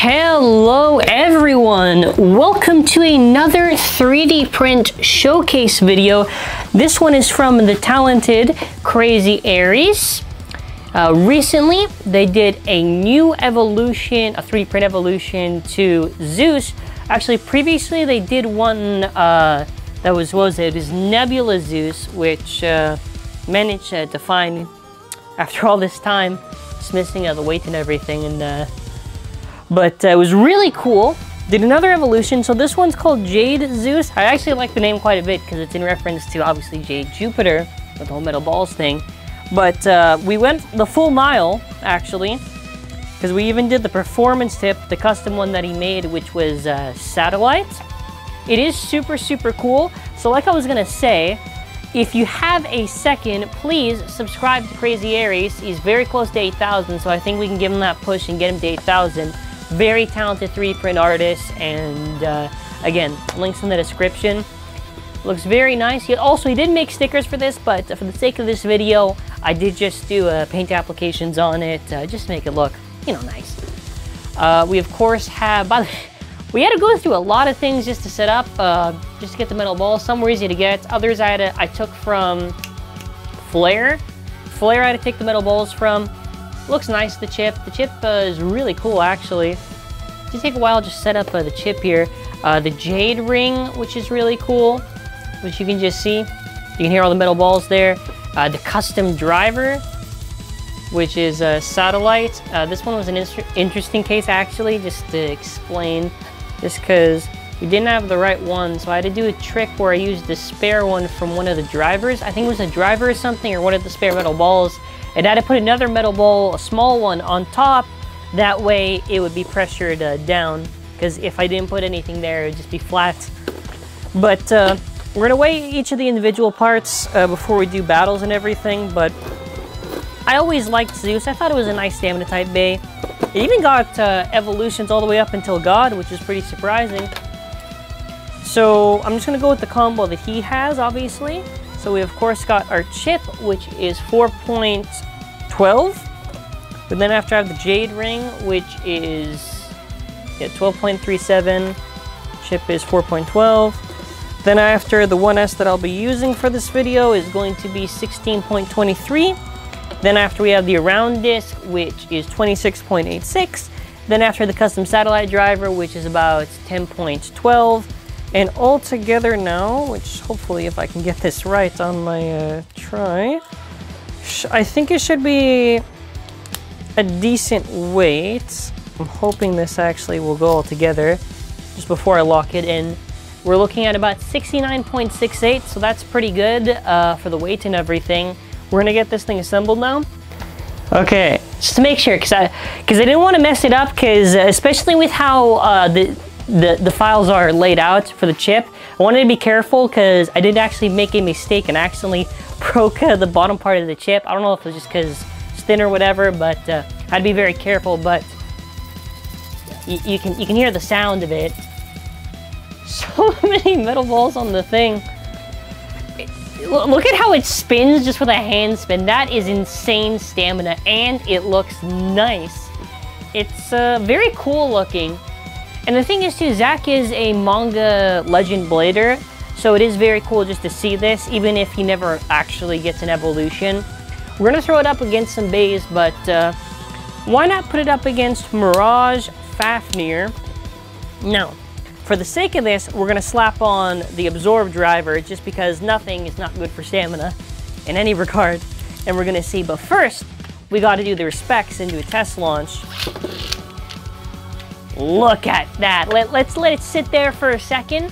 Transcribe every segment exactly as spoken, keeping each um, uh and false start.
Hello everyone! Welcome to another three D print showcase video. This one is from the talented CrazyAries. Uh, recently, they did a new evolution, a three D print evolution to Zeus. Actually, previously they did one uh, that was, what was it? It was Nebula Zeus, which uh, managed uh, to find, after all this time, dismissing uh, the weight and everything, and uh, But uh, it was really cool. Did another evolution. So this one's called Jade Zeus. I actually like the name quite a bit because it's in reference to obviously Jade Jupiter with the whole metal balls thing. But uh, we went the full mile actually, because we even did the performance tip, the custom one that he made, which was uh, Satellite. It is super, super cool. So like I was gonna say, if you have a second, please subscribe to CrazyAries. He's very close to eight thousand. So I think we can give him that push and get him to eight thousand. Very talented three D print artist, and uh, again, links in the description. Looks very nice. He also he did make stickers for this, but for the sake of this video, I did just do uh, paint applications on it, uh, just to make it look, you know, nice. Uh, we of course have. By the way, we had to go through a lot of things just to set up, uh, just to get the metal balls. Some were easy to get. Others I had to, I took from Flare. Flare I had to take the metal balls from. Looks nice, the chip. The chip uh, is really cool, actually. It did take a while to just set up uh, the chip here. Uh, the jade ring, which is really cool, which you can just see. You can hear all the metal balls there. Uh, the custom driver, which is a uh, satellite. Uh, this one was an in interesting case, actually, just to explain. Just because we didn't have the right one, so I had to do a trick where I used the spare one from one of the drivers. I think it was a driver or something, or one of the spare metal balls. And I had to put another metal ball, a small one, on top. That way it would be pressured uh, down, because if I didn't put anything there, it would just be flat. But uh, we're gonna weigh each of the individual parts uh, before we do battles and everything, but I always liked Zeus. I thought it was a nice stamina type bay. It even got uh, evolutions all the way up until God, which is pretty surprising. So I'm just gonna go with the combo that he has, obviously. So we of course got our chip, which is four point twelve. But then after I have the jade ring, which is yeah, twelve point three seven. Chip is four point twelve. Then after the one S that I'll be using for this video is going to be sixteen point two three. Then after we have the around disc, which is twenty-six point eight six. Then after the custom satellite driver, which is about ten point one two. And all together now, which hopefully if I can get this right on my uh, try, sh I think it should be a decent weight. I'm hoping this actually will go all together just before I lock it in. We're looking at about sixty-nine point six eight, so that's pretty good uh, for the weight and everything. We're gonna get this thing assembled now. Okay, just to make sure, because I, because I didn't want to mess it up, because uh, especially with how uh, the The, the files are laid out for the chip. I wanted to be careful because I did actually make a mistake and accidentally broke uh, the bottom part of the chip. I don't know if it was just because it's thin or whatever, but uh, I'd be very careful, but you can you can hear the sound of it. So many metal balls on the thing. It, look at how it spins just with a hand spin. That is insane stamina, and it looks nice. It's uh, very cool looking. And the thing is too, Zach is a manga legend blader, so it is very cool just to see this, even if he never actually gets an evolution. We're gonna throw it up against some bays, but uh, why not put it up against Mirage Fafnir? Now, for the sake of this, we're gonna slap on the Absorb Driver, just because nothing is not good for stamina in any regard, and we're gonna see. But first, we gotta do the respects and do a test launch. Look at that. Let, let's let it sit there for a second.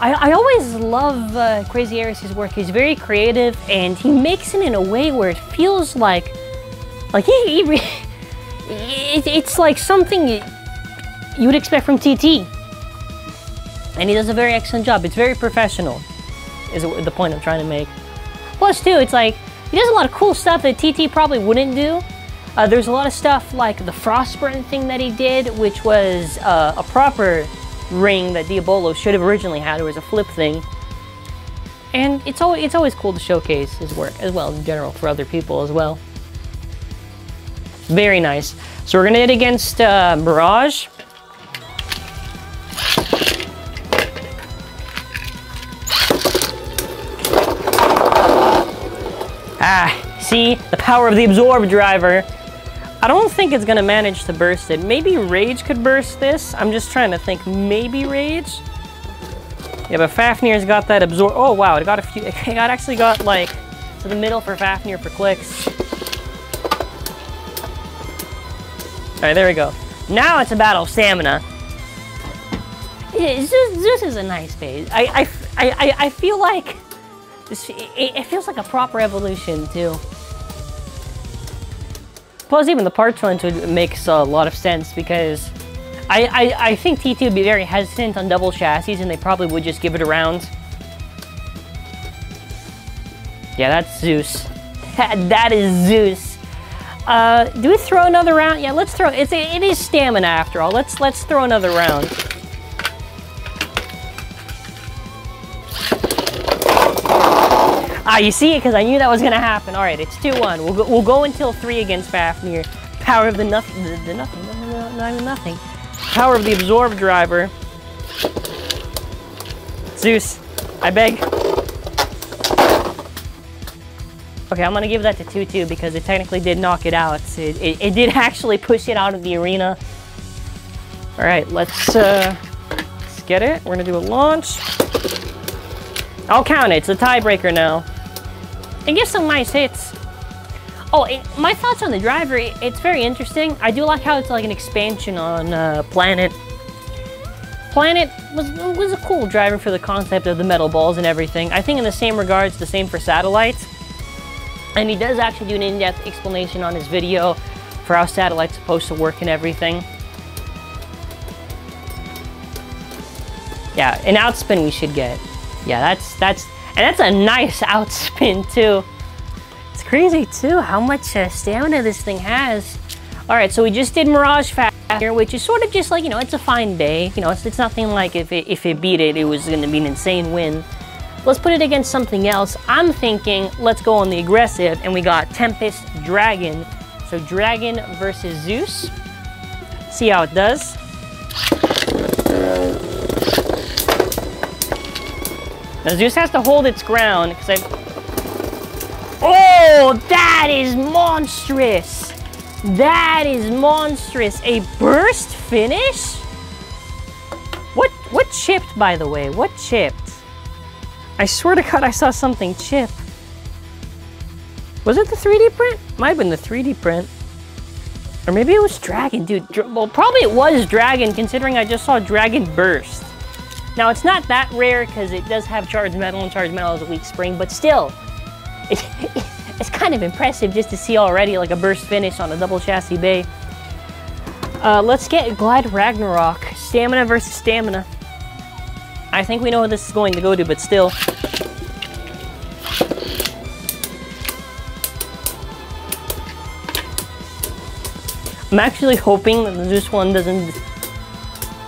I, I always love uh, CrazyAries' work. He's very creative, and he makes it in a way where it feels like, like he, he re it, it's like something you, you would expect from T T. And he does a very excellent job. It's very professional, is the point I'm trying to make. Plus, too, it's like he does a lot of cool stuff that T T probably wouldn't do. Uh, there's a lot of stuff like the Frostbren thing that he did, which was uh, a proper ring that Diabolo should have originally had. It was a flip thing. And it's always, it's always cool to showcase his work as well, in general, for other people as well. Very nice. So we're gonna hit against uh, Barrage. Ah, see, the power of the Absorb Driver. I don't think it's gonna manage to burst it. Maybe Rage could burst this. I'm just trying to think, maybe Rage? Yeah, but Fafnir's got that absorb. Oh wow, it got a few, it got actually got like to the middle for Fafnir for clicks. All right, there we go. Now it's a battle of stamina. Just, this is a nice phase. I, I, I, I feel like, this, it, it feels like a proper evolution too. Plus even the parts one makes a lot of sense because I, I, I think T two would be very hesitant on double chassis and they probably would just give it a round. Yeah, that's Zeus. That is Zeus. Uh, do we throw another round? Yeah, let's throw, it's, it is stamina after all. Let's, let's throw another round. Ah, you see it because I knew that was going to happen. All right, it's two one. We'll go, we'll go until three against Fafnir. Power of the nothing, the, the nothing, no, no, no, nothing. Power of the Absorb Driver. Zeus, I beg. Okay, I'm gonna give that to two two because it technically did knock it out. It, it, it did actually push it out of the arena. All right, let's, uh, let's get it. We're gonna do a launch. I'll count it, it's a tiebreaker now. It gives some nice hits. Oh, it, my thoughts on the driver, it, it's very interesting. I do like how it's like an expansion on uh, Planet. Planet was, was a cool driver for the concept of the metal balls and everything. I think in the same regards, the same for Satellites. And he does actually do an in-depth explanation on his video for how Satellite's supposed to work and everything. Yeah, an outspin we should get. Yeah, that's, that's, and that's a nice outspin too. It's crazy too how much uh, stamina this thing has. All right, so we just did Mirage Fafnir, which is sort of just like, you know, it's a fine day. You know, it's, it's nothing like if it, if it beat it, it was gonna be an insane win. Let's put it against something else. I'm thinking, let's go on the aggressive, and we got Tempest Dragon. So Dragon versus Zeus. See how it does. Now Zeus has to hold its ground, because I, oh, that is monstrous. That is monstrous. A burst finish? What, what chipped, by the way? What chipped? I swear to God, I saw something chip. Was it the three D print? Might have been the three D print. Or maybe it was Dragon, dude. Well, probably it was Dragon, considering I just saw Dragon burst. Now, it's not that rare, because it does have charged metal, and charged metal is a weak spring, but still. It, it, it's kind of impressive just to see already like a burst finish on a double chassis bay. Uh, let's get Glide Ragnarok. Stamina versus stamina. I think we know what this is going to go to, but still. I'm actually hoping that the Zeus one doesn't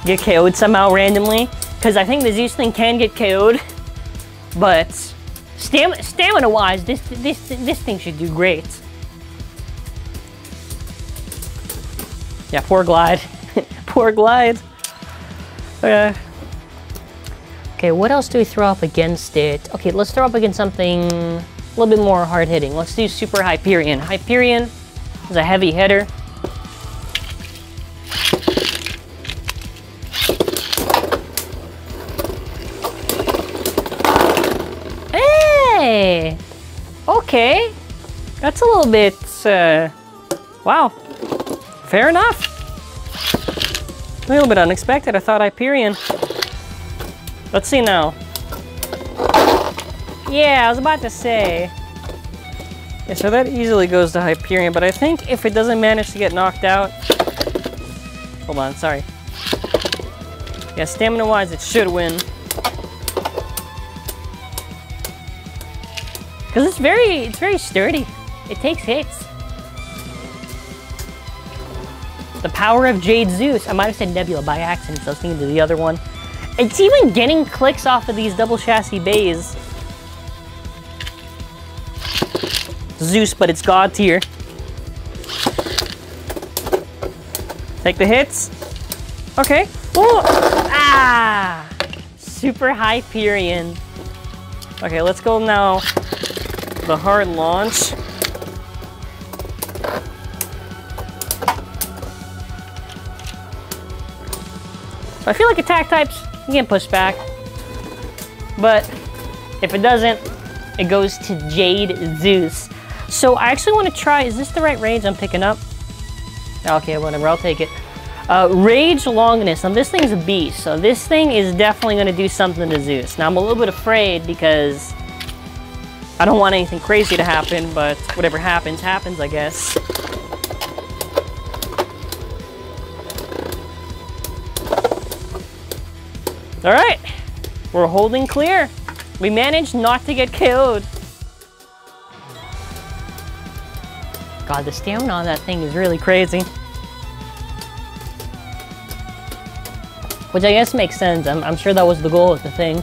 get K O'd somehow randomly, because I think the Zeus thing can get K O'd, but Stam stamina-wise, this, this, this thing should do great. Yeah, poor Glide. Poor Glide. Okay. Okay, what else do we throw up against it? Okay, let's throw up against something a little bit more hard-hitting. Let's do Super Hyperion. Hyperion is a heavy hitter. Okay, that's a little bit, uh, wow, fair enough. A little bit unexpected, I thought Hyperion. Let's see now. Yeah, I was about to say. Yeah, so that easily goes to Hyperion, but I think if it doesn't manage to get knocked out, hold on, sorry. Yeah, stamina-wise, it should win. Because it's very, it's very sturdy. It takes hits. The power of Jade Zeus. I might have said Nebula by accident, so I was thinking of the other one. It's even getting clicks off of these double chassis bays. Zeus, but it's God tier. Take the hits. Okay. Ooh. Ah! Super Hyperion. Okay, let's go now. The hard launch. I feel like attack types, you can push back. But if it doesn't, it goes to Jade Zeus. So I actually want to try, is this the right range I'm picking up? Okay, whatever, I'll take it. Uh, Rage Longness. Now this thing's a beast, so this thing is definitely going to do something to Zeus. Now I'm a little bit afraid because I don't want anything crazy to happen, but whatever happens, happens, I guess. Alright, we're holding clear. We managed not to get killed. God, the stamina on that thing is really crazy. Which I guess makes sense. I'm, I'm sure that was the goal of the thing.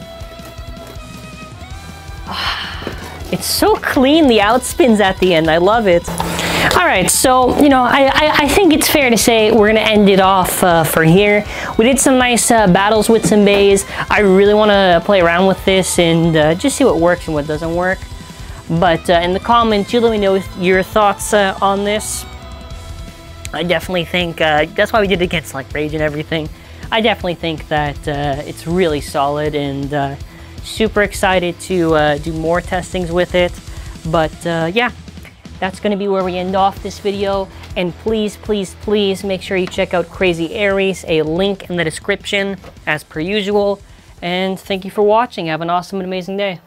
It's so clean, the outspins at the end. I love it. All right, so, you know, I, I, I think it's fair to say we're going to end it off uh, for here. We did some nice uh, battles with some bays. I really want to play around with this and uh, just see what works and what doesn't work. But uh, in the comments, you let me know your thoughts uh, on this. I definitely think, uh, that's why we did it against like Rage and everything. I definitely think that uh, it's really solid and uh, super excited to uh, do more testings with it. But uh, yeah, that's going to be where we end off this video. And please, please, please make sure you check out CrazyAries, a link in the description as per usual. And thank you for watching. Have an awesome and amazing day.